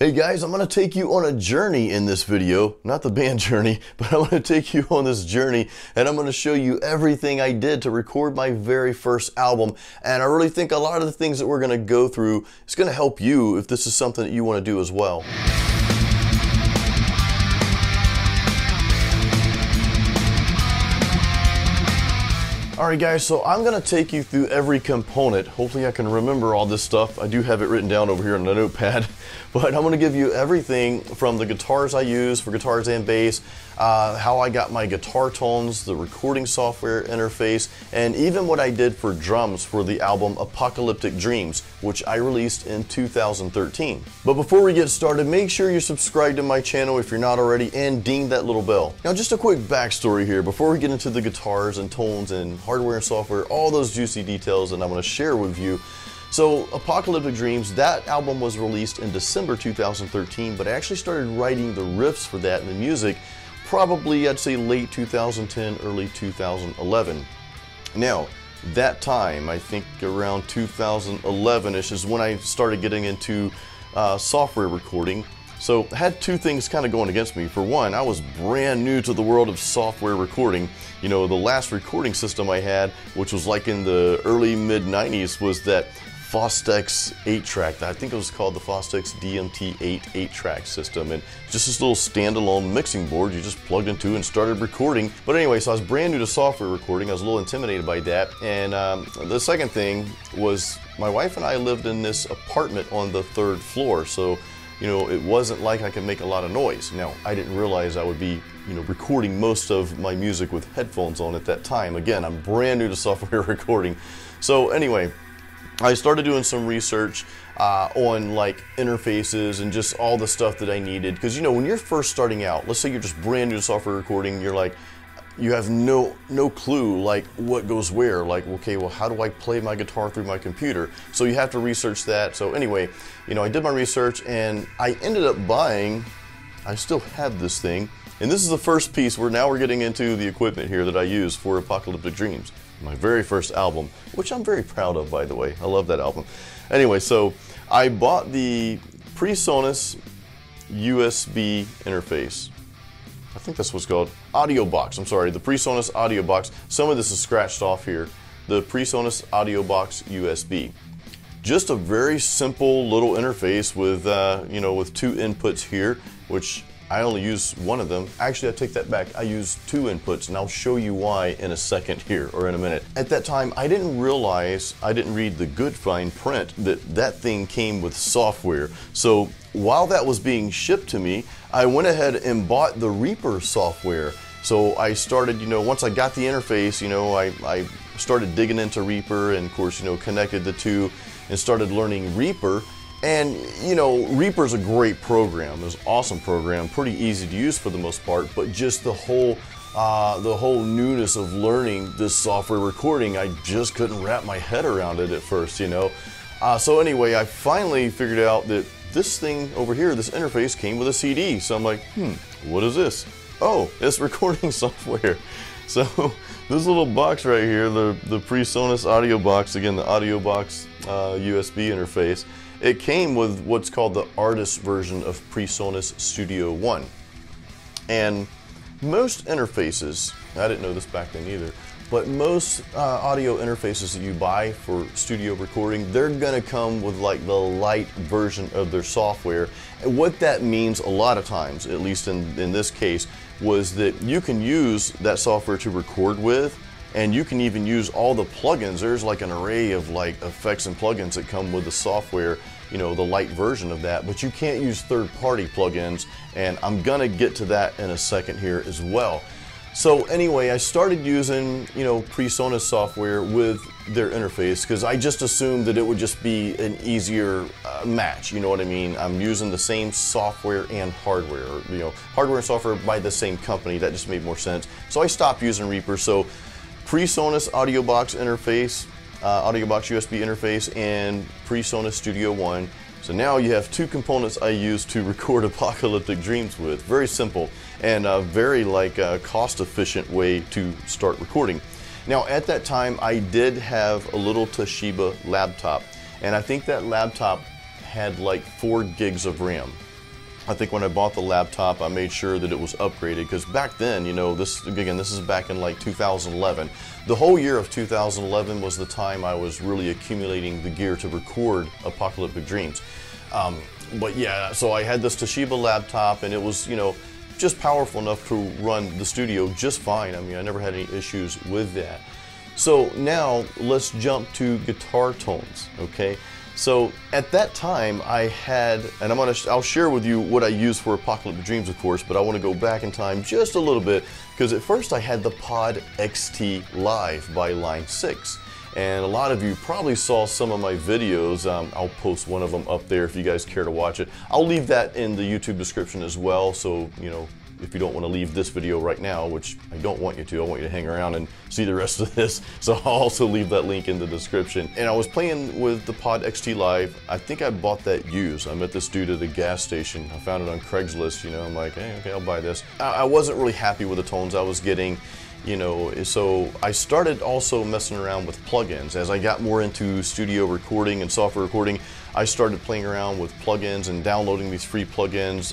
Hey guys, I'm going to take you on a journey in this video, not the band journey, but I'm going to take you on this journey and I'm going to show you everything I did to record my very first album. And I really think a lot of the things that we're going to go through is going to help you if this is something that you want to do as well. Alright guys, so I'm going to take you through every component. Hopefully I can remember all this stuff. I do have it written down over here on the notepad. But I'm going to give you everything from the guitars I use for guitars and bass, how I got my guitar tones, the recording software interface, and even what I did for drums for the album Apocalyptic Dreams, which I released in 2013. But before we get started, make sure you're subscribed to my channel if you're not already and ding that little bell. Now just a quick backstory here before we get into the guitars and tones and hardware and software, all those juicy details that I'm going to share with you. So Apocalyptic Dreams, that album was released in December 2013, but I actually started writing the riffs for that and the music probably, I'd say, late 2010, early 2011. Now, that time, I think around 2011-ish is when I started getting into software recording. So I had two things kind of going against me. For one, I was brand new to the world of software recording. You know, the last recording system I had, which was like in the early mid-90s, was that Fostex 8-track, I think it was called the Fostex DMT 8 8-track system, and just this little standalone mixing board you just plugged into and started recording. But anyway, so I was brand new to software recording, I was a little intimidated by that, and the second thing was my wife and I lived in this apartment on the third floor, so you know, it wasn't like I could make a lot of noise. Now, I didn't realize I would be, you know, recording most of my music with headphones on at that time. Again, I'm brand new to software recording. So anyway, I started doing some research on like interfaces and just all the stuff that I needed, because you know, when you're first starting out, let's say you're just brand new to software recording, you're like, you have no clue like what goes where, like okay, well how do I play my guitar through my computer? So you have to research that. So anyway, you know, I did my research and I ended up buying, I still have this thing, and this is the first piece where now we're getting into the equipment here that I use for Apocalyptic Dreams, my very first album, which I'm very proud of, by the way. I love that album. Anyway, so I bought the PreSonus USB interface. I think that's what's called AudioBox. I'm sorry, the PreSonus AudioBox. Some of this is scratched off here. The PreSonus AudioBox USB. Just a very simple little interface with, you know, with two inputs here, which I only use one of them. Actually, I take that back. I use two inputs, and I'll show you why in a second here, or in a minute. At that time, I didn't realize, I didn't read the good fine print that that thing came with software. So while that was being shipped to me, I went ahead and bought the Reaper software. So I started, you know, once I got the interface, you know, I started digging into Reaper and, of course, you know, connected the two and started learning Reaper. And, you know, Reaper's a great program. It's an awesome program, pretty easy to use for the most part, but just the whole newness of learning this software recording, I just couldn't wrap my head around it at first, you know. So anyway, I finally figured out that this thing over here, this interface, came with a CD. So I'm like, what is this? Oh, it's recording software. So this little box right here, the PreSonus audio box, again, the audio box USB interface, it came with what's called the artist version of PreSonus Studio One. And most interfaces, I didn't know this back then either, but most audio interfaces that you buy for studio recording, they're gonna come with like the light version of their software. And what that means a lot of times, at least in this case, was that you can use that software to record with, and you can even use all the plugins. There's like an array of like effects and plugins that come with the software, you know, the light version of that, but you can't use third-party plugins, and I'm gonna get to that in a second here as well. So anyway, I started using, you know, PreSonus software with their interface because I just assumed that it would just be an easier match, you know what I mean? I'm using the same software and hardware, or, you know, hardware and software by the same company, that just made more sense. So I stopped using Reaper, so PreSonus AudioBox interface, AudioBox USB interface, and PreSonus Studio One. So now you have two components I use to record Apocalyptic Dreams with. Very simple and a very like cost-efficient way to start recording. Now at that time I did have a little Toshiba laptop, and I think that laptop had like 4 gigs of RAM. I think when I bought the laptop, I made sure that it was upgraded, because back then, you know, this is back in like 2011. The whole year of 2011 was the time I was really accumulating the gear to record Apocalyptic Dreams. But yeah, so I had this Toshiba laptop, and it was, you know, just powerful enough to run the studio just fine. I mean, I never had any issues with that. So now let's jump to guitar tones, okay? So at that time I had, and I'll share with you what I used for Apocalyptic Dreams, of course, but I want to go back in time just a little bit, because at first I had the Pod XT Live by Line 6. And a lot of you probably saw some of my videos. I'll post one of them up there if you guys care to watch it. I'll leave that in the YouTube description as well, so, you know, if you don't want to leave this video right now, which I don't want you to, I want you to hang around and see the rest of this, so I'll also leave that link in the description. And I was playing with the Pod XT Live. I think I bought that used. I met this dude at a gas station. I found it on Craigslist, you know, I'm like, hey, okay, I'll buy this. I wasn't really happy with the tones I was getting, you know, so I started also messing around with plugins. As I got more into studio recording and software recording, I started playing around with plugins and downloading these free plugins.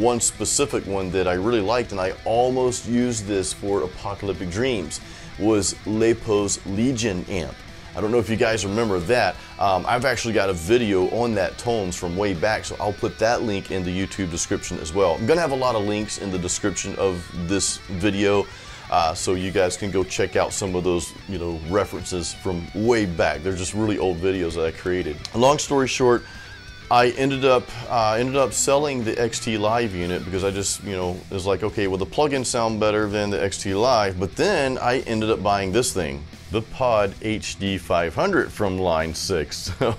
One specific one that I really liked, and I almost used this for Apocalyptic Dreams, was LePou's Legion amp. I don't know if you guys remember that. I've actually got a video on that tones from way back, so I'll put that link in the YouTube description as well. I'm gonna have a lot of links in the description of this video. So you guys can go check out some of those, you know, references from way back. They're just really old videos that I created. Long story short, I ended up selling the XT Live unit, because I just, you know, was like, okay, well, the plugins sound better than the XT Live, but then I ended up buying this thing, the Pod HD 500 from Line 6. So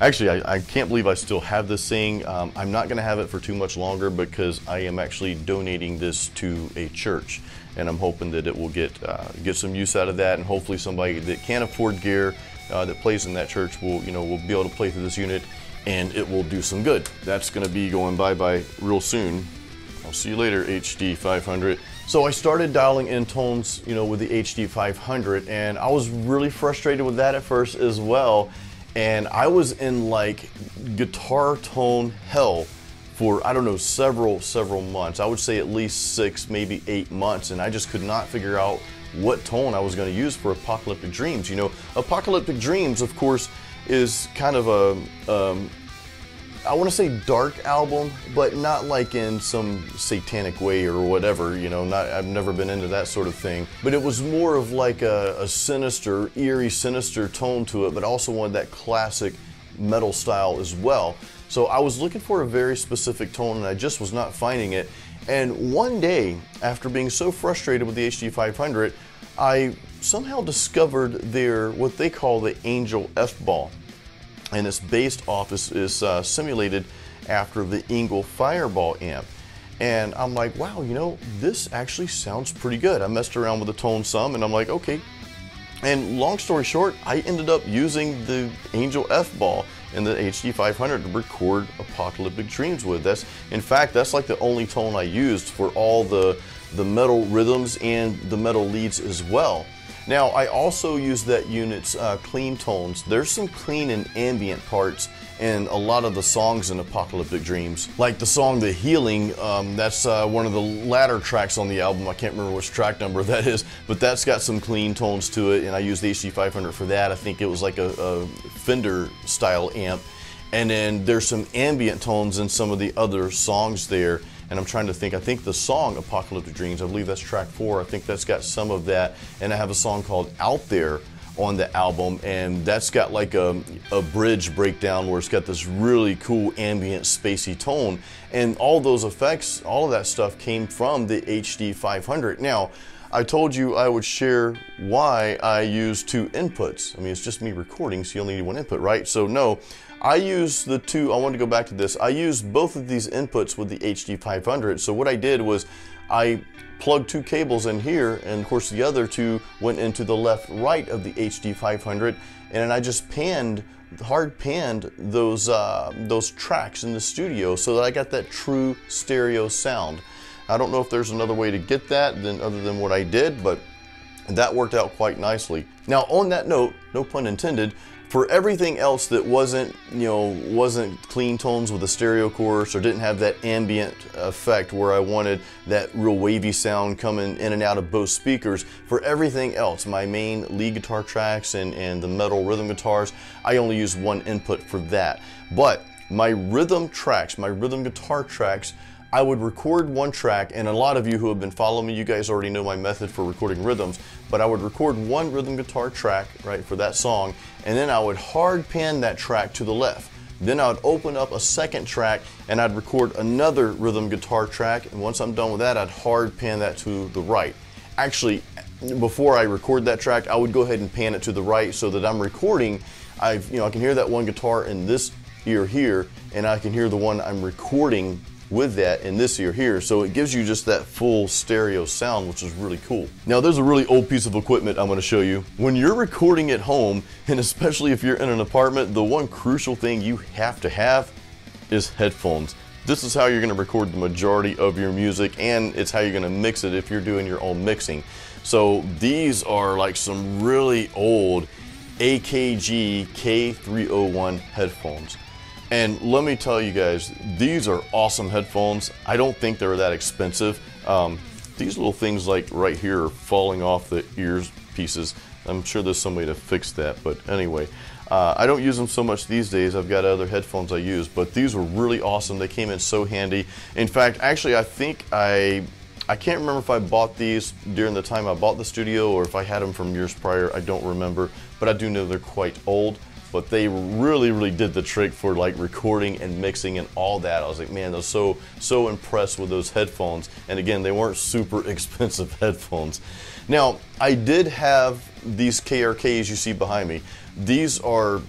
actually, I can't believe I still have this thing. I'm not gonna have it for too much longer, because I am actually donating this to a church, and I'm hoping that it will get some use out of that, and hopefully somebody that can't afford gear that plays in that church will, you know, will be able to play through this unit, and it will do some good. That's gonna be going bye-bye real soon. I'll see you later, HD 500. So I started dialing in tones, you know, with the HD 500, and I was really frustrated with that at first as well. And I was in like guitar tone hell for, I don't know, several months. I would say at least 6, maybe 8 months, and I just could not figure out what tone I was gonna use for Apocalyptic Dreams. You know, Apocalyptic Dreams, of course, is kind of a, I want to say dark album, but not like in some satanic way or whatever, you know, I've never been into that sort of thing. But it was more of like a sinister, eerie, sinister tone to it, but also wanted that classic metal style as well. So I was looking for a very specific tone, and I just was not finding it. And one day, after being so frustrated with the HD 500, I somehow discovered their, what they call the Angel FBALL. And it's based off, is simulated after the ENGL Fireball amp. And I'm like, wow, you know, this actually sounds pretty good. I messed around with the tone some, and I'm like, okay. And long story short, I ended up using the Angel FBALL and the HD 500 to record Apocalyptic Dreams with. That's, in fact, that's like the only tone I used for all the metal rhythms and the metal leads as well. Now, I also use that unit's clean tones. There's some clean and ambient parts in a lot of the songs in Apocalyptic Dreams. Like the song The Healing, that's one of the latter tracks on the album. I can't remember which track number that is, but that's got some clean tones to it, and I used the HD 500 for that. I think it was like a Fender style amp. And then there's some ambient tones in some of the other songs there. And I'm trying to think, I think the song Apocalyptic Dreams, I believe that's track 4, I think that's got some of that. And I have a song called Out There on the album, and that's got like a bridge breakdown where it's got this really cool ambient spacey tone. And all those effects, all of that stuff came from the HD 500. Now, I told you I would share why I use 2 inputs. I mean, it's just me recording, so you only need 1 input, right? So no, I use the 2, I want to go back to this. I used both of these inputs with the HD 500. So what I did was I plugged 2 cables in here, and of course the other 2 went into the left, right of the HD 500. And then I just panned, hard panned those tracks in the studio so that I got that true stereo sound. I don't know if there's another way to get that than other than what I did, but that worked out quite nicely. Now on that note, no pun intended, For everything else that wasn't clean tones with a stereo chorus or didn't have that ambient effect where I wanted that real wavy sound coming in and out of both speakers, for everything else, my main lead guitar tracks and the metal rhythm guitars, I only used one input for that. But my rhythm tracks, my rhythm guitar tracks, I would record one track, and a lot of you who have been following me, you guys already know my method for recording rhythms, but I would record one rhythm guitar track, right, for that song, and then I would hard pan that track to the left. Then I would open up a second track, and I'd record another rhythm guitar track, and once I'm done with that, I'd hard pan that to the right. Actually, before I record that track, I would go ahead and pan it to the right so that I'm recording, I can hear that one guitar in this ear here, and I can hear the one I'm recording with that in this ear here, so it gives you just that full stereo sound, which is really cool. Now there's a really old piece of equipment I'm going to show you. When you're recording at home, and especially if you're in an apartment, the one crucial thing you have to have is headphones. This is how you're going to record the majority of your music, and it's how you're going to mix it if you're doing your own mixing. So these are like some really old AKG K301 headphones. And let me tell you guys, these are awesome headphones. I don't think they're that expensive. These little things like right here are falling off the ears pieces. I'm sure there's some way to fix that, but anyway. I don't use them so much these days. I've got other headphones I use, but these were really awesome. They came in so handy. In fact, actually, I think I can't remember if I bought these during the time I bought the studio or if I had them from years prior. I don't remember, but I do know they're quite old. But they really, really did the trick for like recording and mixing and all that. I was like, man, I was so impressed with those headphones. And again, they weren't super expensive headphones. Now, I did have these KRKs you see behind me. These are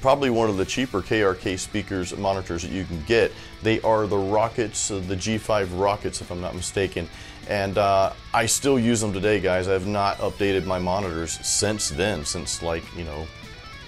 probably one of the cheaper KRK speakers and monitors that you can get. They are the Rockets, the G5 Rockets, if I'm not mistaken. And I still use them today, guys. I have not updated my monitors since then, since like,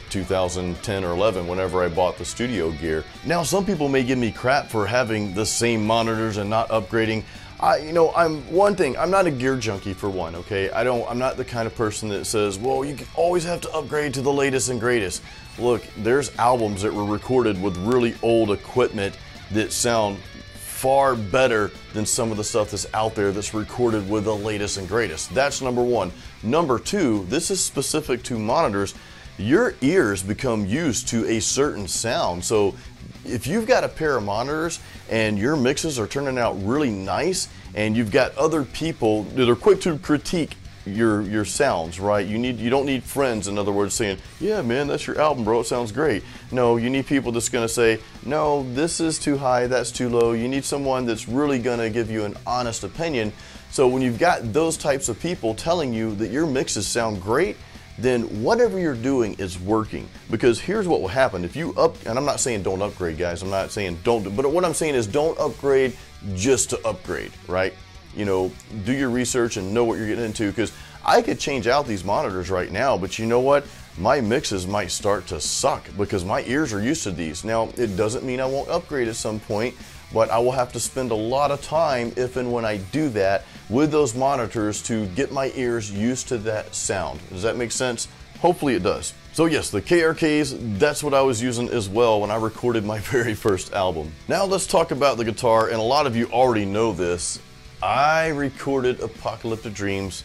2010 or 11, whenever I bought the studio gear. Now, some people may give me crap for having the same monitors and not upgrading. I'm not a gear junkie for one, okay? I'm not the kind of person that says, well, you always have to upgrade to the latest and greatest. Look, there's albums that were recorded with really old equipment that sound far better than some of the stuff that's out there that's recorded with the latest and greatest. That's number one. Number two, this is specific to monitors. Your ears become used to a certain sound. So if you've got a pair of monitors and your mixes are turning out really nice and you've got other people that are quick to critique your sounds, right? You don't need friends, in other words, saying, yeah, man, that's your album, bro, it sounds great. No, you need people that's gonna say, no, this is too high, that's too low. You need someone that's really gonna give you an honest opinion. So when you've got those types of people telling you that your mixes sound great, then whatever you're doing is working. Because here's what will happen. If you and I'm not saying don't upgrade, guys, I'm not saying but what I'm saying is don't upgrade just to upgrade, right? Do your research and know what you're getting into, because I could change out these monitors right now, but you know what? My mixes might start to suck because my ears are used to these. Now, it doesn't mean I won't upgrade at some point, but I will have to spend a lot of time if and when I do that with those monitors to get my ears used to that sound. Does that make sense? Hopefully it does. So yes, the KRKs, that's what I was using as well when I recorded my very first album. Now let's talk about the guitar, and a lot of you already know this. I recorded Apocalyptic Dreams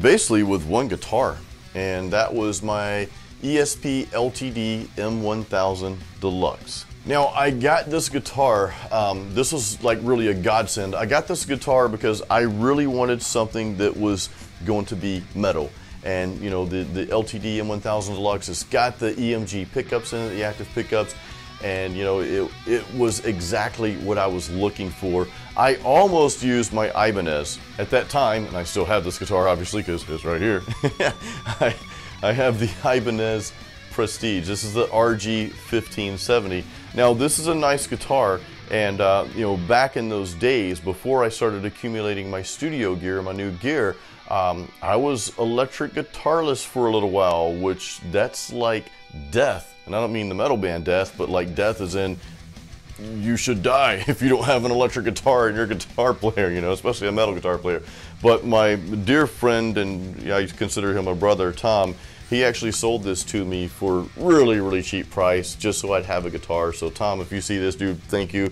basically with one guitar, and that was my ESP LTD M-1000 Deluxe. Now, I got this guitar, this was like really a godsend. I got this guitar because I really wanted something that was going to be metal. And the LTD M1000 Deluxe, it's got the EMG pickups in it, the active pickups, and it was exactly what I was looking for. I almost used my Ibanez at that time, and I still have this guitar, obviously, because it's right here. I have the Ibanez Prestige. This is the RG 1570. Now, this is a nice guitar, and back in those days, before I started accumulating my studio gear, my new gear, I was electric guitarless for a little while, which that's like death. And I don't mean the metal band death, but like death as in you should die if you don't have an electric guitar in your guitar player, especially a metal guitar player. But my dear friend, and I consider him a brother, Tom, He actually sold this to me for really, really cheap price just so I'd have a guitar. So Tom, if you see this, dude, thank you.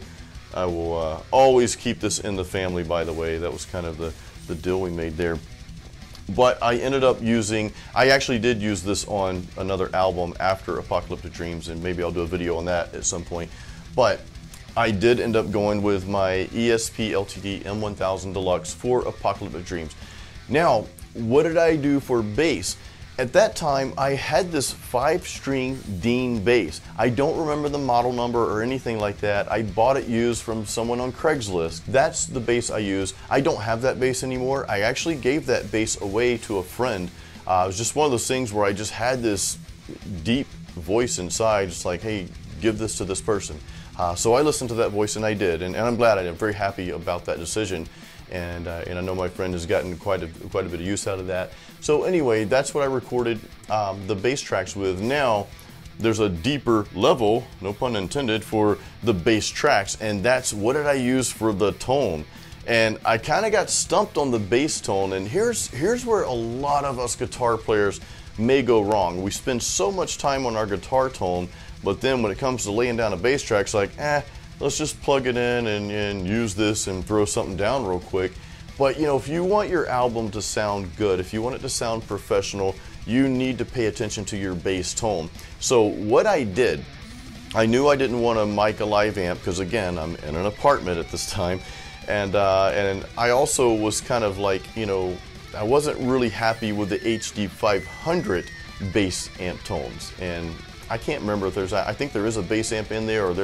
I will always keep this in the family, by the way. That was kind of the deal we made there. But I ended up using, I actually did use this on another album after Apocalyptic Dreams, and maybe I'll do a video on that at some point. But I did end up going with my ESP LTD M-1000 Deluxe for Apocalyptic Dreams. Now, what did I do for bass? At that time, I had this 5-string Dean bass. I don't remember the model number or anything like that. I bought it used from someone on Craigslist. That's the bass I use. I don't have that bass anymore. I actually gave that bass away to a friend. It was just one of those things where I just had this deep voice inside, just like, hey, give this to this person. So I listened to that voice, and I did, and I'm glad I did. I'm very happy about that decision. And I know my friend has gotten quite a bit of use out of that. So anyway, that's what I recorded the bass tracks with. Now, there's a deeper level, no pun intended, for the bass tracks, and that's what did I use for the tone. And I kind of got stumped on the bass tone, and here's where a lot of us guitar players may go wrong. We spend so much time on our guitar tone, but then when it comes to laying down a bass track, it's like, eh, let's just plug it in and use this and throw something down real quick. But you know, if you want your album to sound good, if you want it to sound professional, you need to pay attention to your bass tone. So what I did, I knew I didn't want to mic a live amp because again, I'm in an apartment at this time. And I also was kind of like, you know, I wasn't really happy with the HD 500 bass amp tones. And I can't remember if there's, I think there is a bass amp in there, or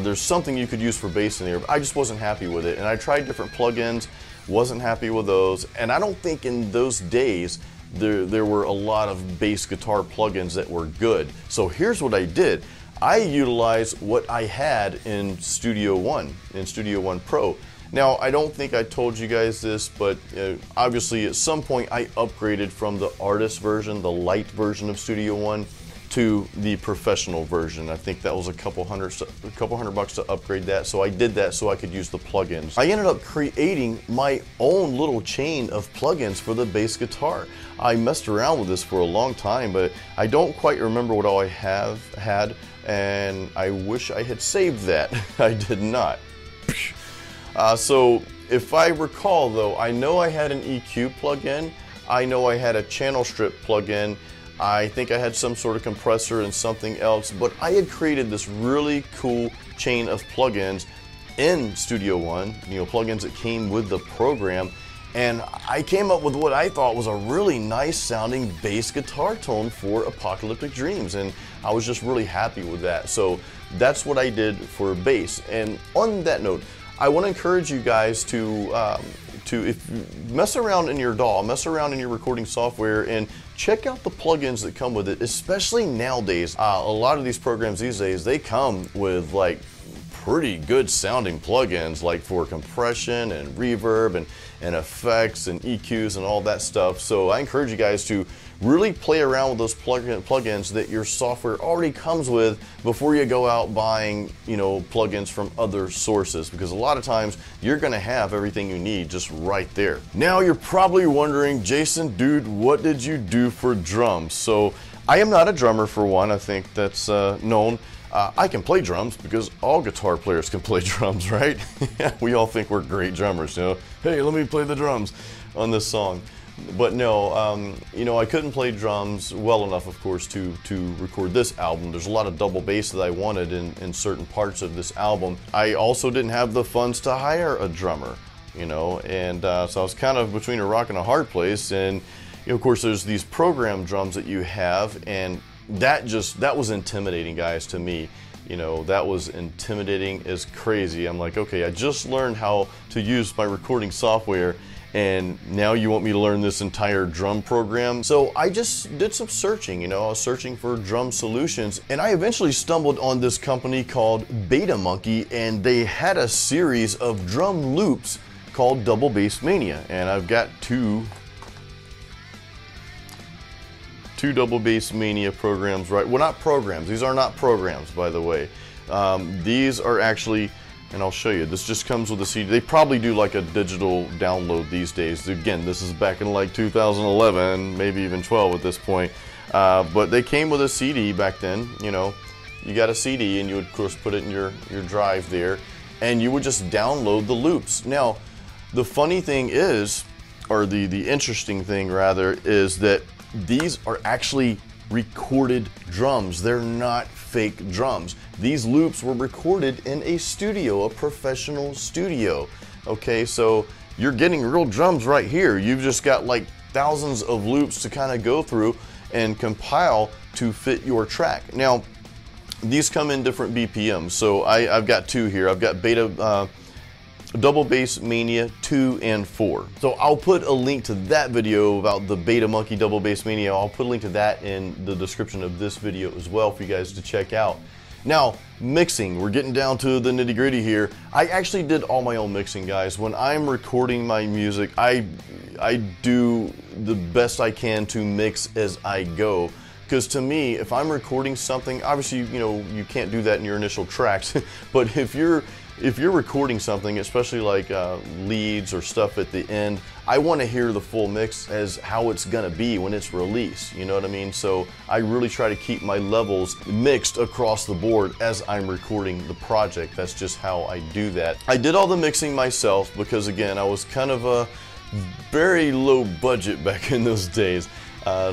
there's something you could use for bass in there, but I just wasn't happy with it. And I tried different plugins, wasn't happy with those. And I don't think in those days there were a lot of bass guitar plugins that were good. So here's what I did. I utilized what I had in Studio One, in Studio One Pro. Now, I don't think I told you guys this, but obviously at some point I upgraded from the artist version, the light version of Studio One, to the professional version. I think that was a couple hundred bucks to upgrade that. So I did that so I could use the plugins. I ended up creating my own little chain of plugins for the bass guitar. I messed around with this for a long time, but I don't quite remember what all I have had, and I wish I had saved that. I did not. So if I recall though, I know I had an EQ plugin. I know I had a channel strip plugin. I think I had some sort of compressor and something else, but I had created this really cool chain of plugins in Studio One, you know, plugins that came with the program, and I came up with what I thought was a really nice sounding bass guitar tone for Apocalyptic Dreams, and I was just really happy with that. So that's what I did for bass. And on that note, I want to encourage you guys to mess around in your DAW, mess around in your recording software, and check out the plugins that come with it, especially nowadays. A lot of these programs these days, they come with like pretty good sounding plugins, like for compression and reverb and effects and EQs and all that stuff. So I encourage you guys to really play around with those plugins that your software already comes with before you go out buying, you know, plugins from other sources, because a lot of times you're gonna have everything you need just right there. Now you're probably wondering, Jason, dude, what did you do for drums? So I am not a drummer, for one. I think that's known. I can play drums because all guitar players can play drums, right? We all think we're great drummers, you know? Hey, let me play the drums on this song. But no, you know, I couldn't play drums well enough, of course, to record this album. There's a lot of double bass that I wanted in certain parts of this album. I also didn't have the funds to hire a drummer, you know, and so I was kind of between a rock and a hard place. And you know, of course, there's these program drums that you have, and that was intimidating, guys, to me. You know, that was intimidating as crazy. I'm like, okay, I just learned how to use my recording software, and now you want me to learn this entire drum program? So I just did some searching, you know, I was searching for drum solutions, and I eventually stumbled on this company called Beta Monkey, and they had a series of drum loops called Double Bass Mania, and I've got two Double Bass Mania programs, right? Well, not programs, these are not programs, by the way. These are actually, and I'll show you, this just comes with a CD. They probably do like a digital download these days. Again, this is back in like 2011, maybe even 12 at this point. But they came with a CD back then, you know. You got a CD and you would, of course, put it in your drive there, and you would just download the loops. Now, the funny thing is, or the interesting thing rather, is that these are actually recorded drums. They're not fake drums. These loops were recorded in a studio, a professional studio. Okay, so you're getting real drums right here. You've just got like thousands of loops to kind of go through and compile to fit your track. Now, these come in different BPMs. So I've got two here. I've got Beta Double Bass Mania 2 and 4. So I'll put a link to that video about the Beta Monkey Double Bass Mania. I'll put a link to that in the description of this video as well for you guys to check out. Now, mixing, we're getting down to the nitty gritty here. I actually did all my own mixing, guys. When I'm recording my music, I do the best I can to mix as I go. Because to me, if I'm recording something, obviously, you know, you can't do that in your initial tracks, but if you're recording something, especially like leads or stuff at the end, I want to hear the full mix as how it's going to be when it's released, you know what I mean? So I really try to keep my levels mixed across the board as I'm recording the project. That's just how I do that. I did all the mixing myself because, again, I was kind of a very low budget back in those days.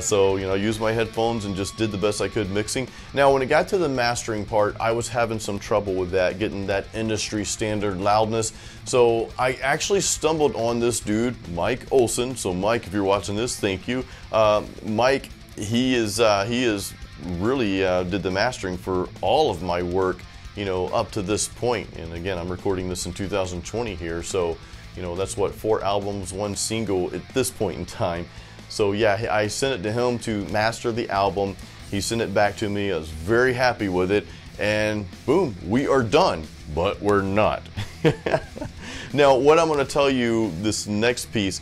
So, you know, I used my headphones and just did the best I could mixing. Now, when it got to the mastering part, I was having some trouble with that, getting that industry standard loudness. So I actually stumbled on this dude, Mike Olson. So Mike, if you're watching this, thank you. Mike, he is really did the mastering for all of my work, you know, up to this point. And again, I'm recording this in 2020 here. So, you know, that's what, 4 albums, 1 single at this point in time. So yeah, I sent it to him to master the album. He sent it back to me. I was very happy with it. And boom, we are done, but we're not. Now, what I'm gonna tell you, this next piece,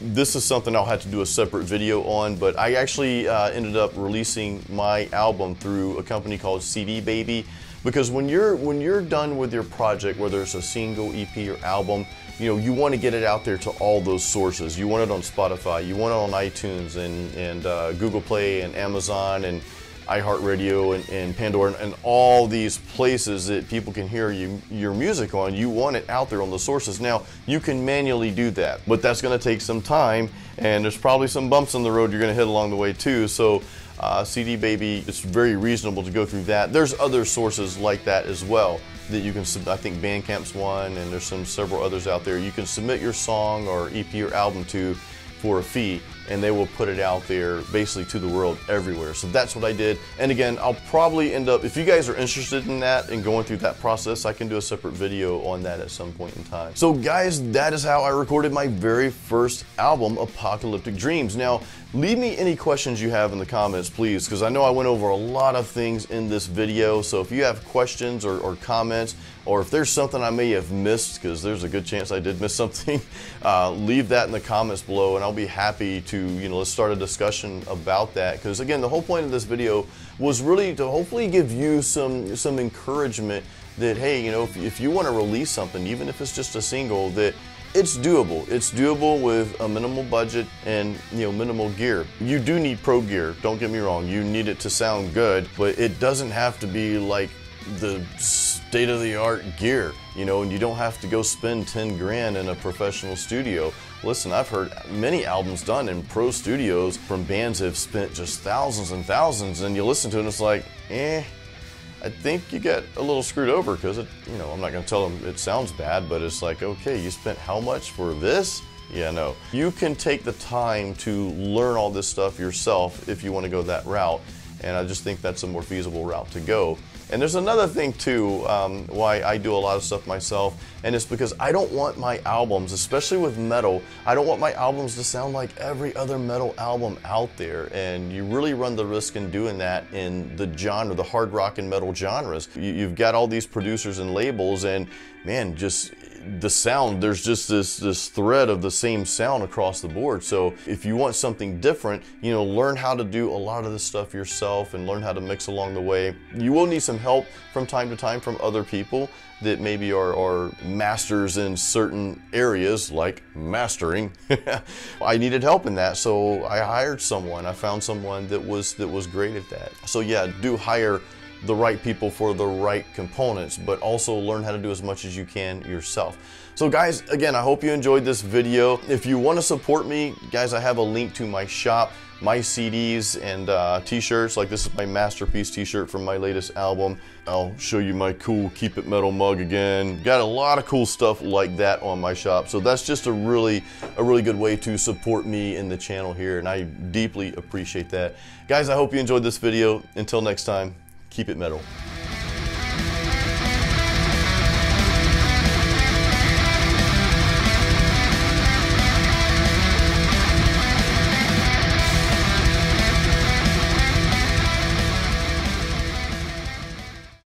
this is something I'll have to do a separate video on, but I actually ended up releasing my album through a company called CD Baby, because when you're done with your project, whether it's a single, EP, or album, you know, you want to get it out there to all those sources. You want it on Spotify, you want it on iTunes and Google Play and Amazon and iHeartRadio and Pandora and all these places that people can hear your music on. You want it out there on the sources. Now, you can manually do that, but that's going to take some time, and there's probably some bumps in the road you're going to hit along the way too. So CD Baby, it's very reasonable to go through that. There's other sources like that as well that you can, I think Bandcamp's one, and there's several others out there. You can submit your song or EP or album to for a fee, and they will put it out there basically to the world everywhere. So that's what I did. And again, I'll probably end up, if you guys are interested in that and going through that process, I can do a separate video on that at some point in time. So guys, that is how I recorded my very first album, Apocalyptic Dreams. Now, leave me any questions you have in the comments, please, because I know I went over a lot of things in this video. So if you have questions or comments, or if there's something I may have missed, because there's a good chance I did miss something, leave that in the comments below, and I'll be happy to, you know, let's start a discussion about that. Because again, the whole point of this video was really to hopefully give you some encouragement that, hey, you know, if you want to release something, even if it's just a single, that it's doable. It's doable with a minimal budget and, you know, minimal gear. You do need pro gear, don't get me wrong. You need it to sound good, but it doesn't have to be like the state-of-the-art gear, you know, and you don't have to go spend 10 grand in a professional studio. Listen, I've heard many albums done in pro studios from bands that have spent just thousands and thousands, and you listen to it and it's like, eh, I think you get a little screwed over, because, you know, I'm not going to tell them it sounds bad, but it's like, okay, you spent how much for this? Yeah, no. You can take the time to learn all this stuff yourself if you want to go that route, and I just think that's a more feasible route to go. And there's another thing too, why I do a lot of stuff myself, and it's because I don't want my albums, especially with metal, I don't want my albums to sound like every other metal album out there, and you really run the risk in doing that in the genre, the hard rock and metal genres. You've got all these producers and labels, and man, just the sound, there's just this thread of the same sound across the board. So if you want something different, you know, learn how to do a lot of this stuff yourself and learn how to mix along the way. You will need some help from time to time from other people that maybe are masters in certain areas, like mastering. I needed help in that, so I hired someone. I found someone that was great at that. So yeah, do hire the right people for the right components, but also learn how to do as much as you can yourself. So guys, again, I hope you enjoyed this video. If you want to support me, guys, I have a link to my shop, my CDs and t-shirts. Like, this is my masterpiece t-shirt from my latest album. I'll show you my cool Keep It Metal mug again. Got a lot of cool stuff like that on my shop. So that's just a really good way to support me in the channel here, and I deeply appreciate that. Guys, I hope you enjoyed this video. Until next time, keep it metal.